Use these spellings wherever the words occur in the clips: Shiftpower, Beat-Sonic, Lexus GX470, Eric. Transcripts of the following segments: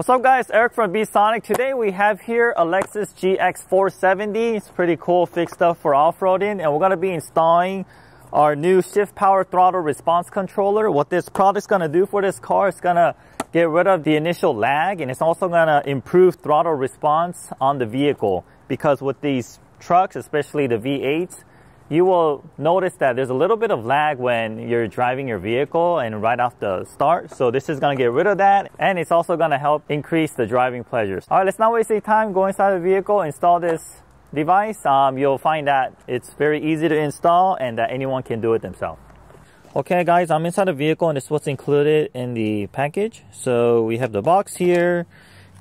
What's up guys, Eric from Beat-Sonic. Today we have here a Lexus GX470. It's pretty cool, fixed stuff for off-roading, and we're going to be installing our new Shiftpower throttle response controller. What this product's going to do for this car is going to get rid of the initial lag, and it's also going to improve throttle response on the vehicle, because with these trucks, especially the V8s, you will notice that there's a little bit of lag when you're driving your vehicle and right off the start. So this is gonna get rid of that, and it's also gonna help increase the driving pleasures. All right, let's not waste any time. Go inside the vehicle, install this device. You'll find that it's very easy to install and that anyone can do it themselves. Okay guys, I'm inside the vehicle and this is what's included in the package. So we have the box here,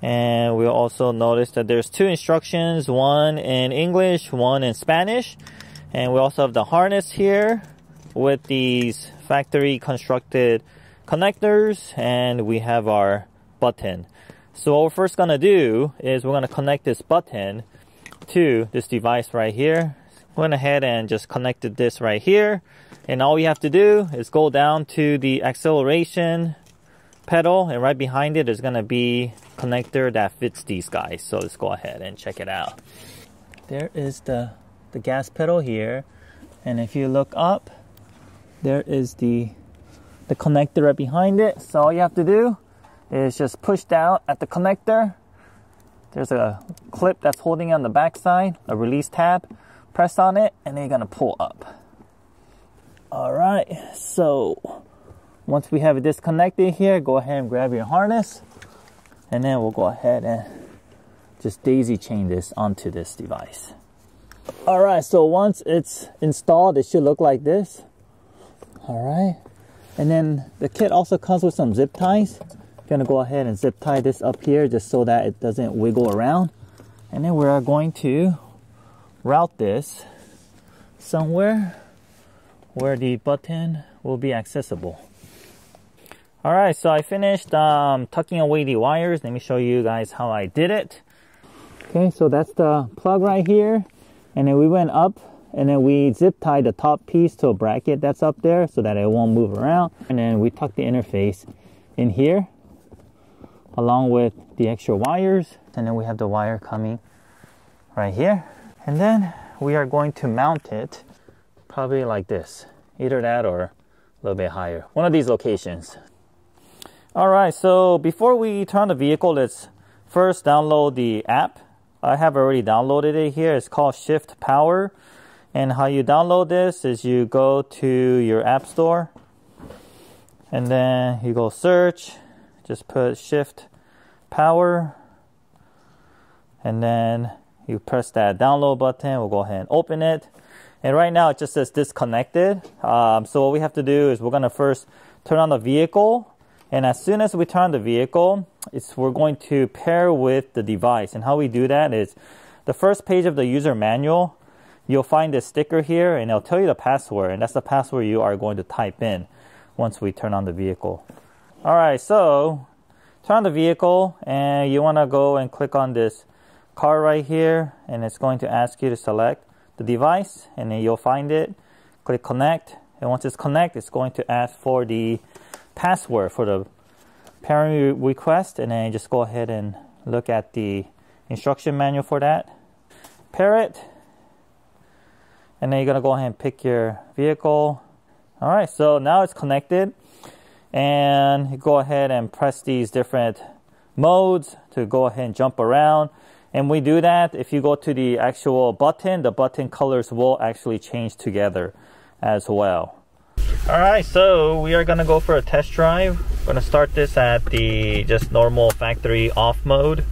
and we'll also notice that there's two instructions, one in English, one in Spanish. And we also have the harness here with these factory constructed connectors, and we have our button. So what we're first going to do is we're going to connect this button to this device right here. Went ahead and just connected this right here, and all we have to do is go down to the acceleration pedal, and right behind it is going to be a connector that fits these guys. So let's go ahead and check it out. There is the gas pedal here, and if you look up, there is the connector right behind it. So all you have to do is just push down at the connector. There's a clip that's holding on the back side, a release tab. Press on it and then you're gonna pull up. All right, so once we have it disconnected here, go ahead and grab your harness, and then we'll go ahead and just daisy chain this onto this device. All right, so once it's installed, it should look like this. All right, and then the kit also comes with some zip ties. I'm gonna go ahead and zip tie this up here just so that it doesn't wiggle around, and then we're going to route this somewhere where the button will be accessible. All right, so I finished tucking away the wires. Let me show you guys how I did it. Okay, so that's the plug right here. And then we went up, and then we zip tied the top piece to a bracket that's up there so that it won't move around. And then we tucked the interface in here along with the extra wires. And then we have the wire coming right here. And then we are going to mount it probably like this. Either that or a little bit higher. One of these locations. All right, so before we turn on the vehicle, let's first download the app. I have already downloaded it here. It's called Shiftpower, and how you download this is you go to your app store, and then you go search, just put Shiftpower, and then you press that download button. We'll go ahead and open it, and right now it just says disconnected. So what we have to do is we're going to first turn on the vehicle. And as soon as we turn on the vehicle, we're going to pair with the device. And how we do that is the first page of the user manual, you'll find this sticker here, and it'll tell you the password. And that's the password you are going to type in once we turn on the vehicle. All right, so turn on the vehicle, and you want to go and click on this car right here. And it's going to ask you to select the device, and then you'll find it. Click connect. And once it's connect, it's going to ask for the password for the pairing request, and then just go ahead and look at the instruction manual for that. Pair it, and then you're gonna go ahead and pick your vehicle. All right, so now it's connected, and you go ahead and press these different modes to go ahead and jump around. And we do that, if you go to the actual button, the button colors will actually change together as well. Alright, so we are going to go for a test drive. I'm going to start this at the just normal factory off mode.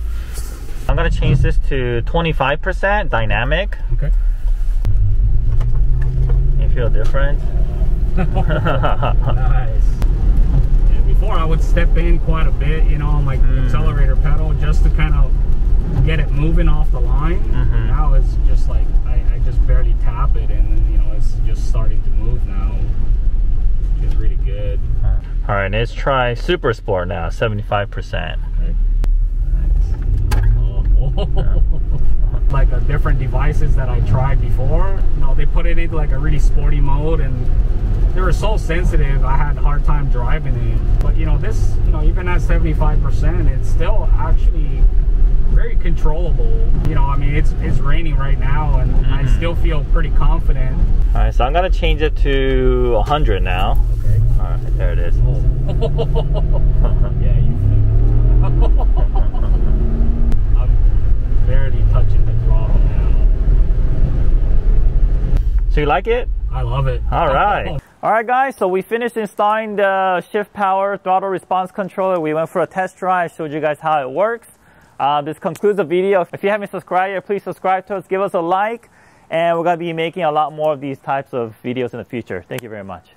I'm going to change this to 25% dynamic. Okay. You feel different? Nice. Yeah, before I would step in quite a bit, you know, on like the accelerator pedal just to kind of get it moving off the line. Now it's just like, I just barely tap it, and you know, it's just starting to move now. Is really good. All right, let's try Super Sport now, 75%. Okay. Nice. Like the different devices that I tried before, you know, they put it into like a really sporty mode, and they were so sensitive. I had a hard time driving it. But you know, this, you know, even at 75%, it's still controllable. You know, I mean, it's raining right now, and I still feel pretty confident. All right, so I'm gonna change it to 100 now. Okay. All right, there it is. Oh. Yeah, you flew. I'm barely touching the throttle now. So you like it? I love it. All right. Alright guys, so we finished installing the Shiftpower throttle response controller. We went for a test drive, showed you guys how it works. This concludes the video. If you haven't subscribed yet, please subscribe to us, give us a like, and we're going to be making a lot more of these types of videos in the future. Thank you very much.